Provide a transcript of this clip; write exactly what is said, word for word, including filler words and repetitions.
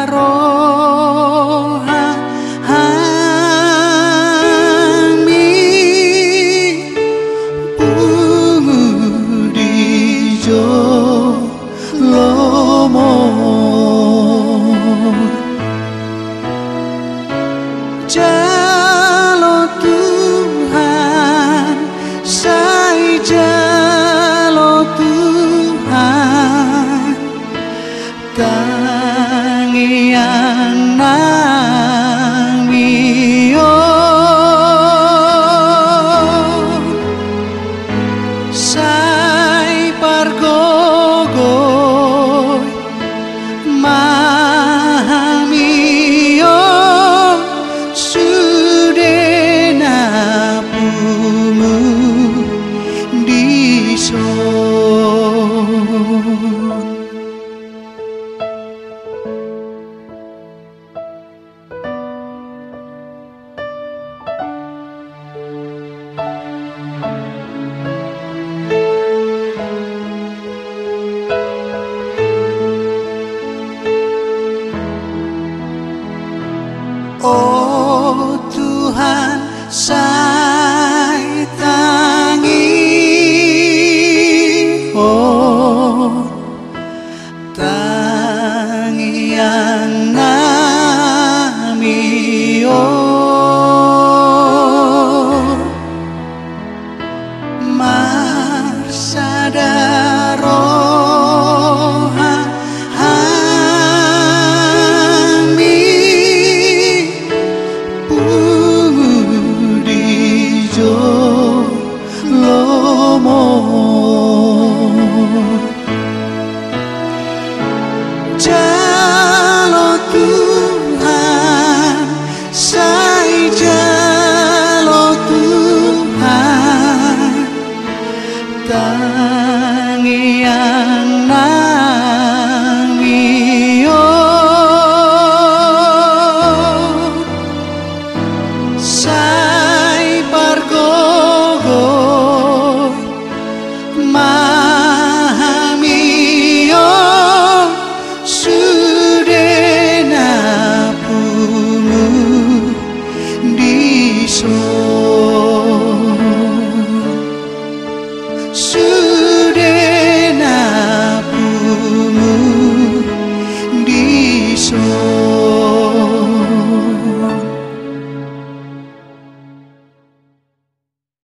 Sudah na pun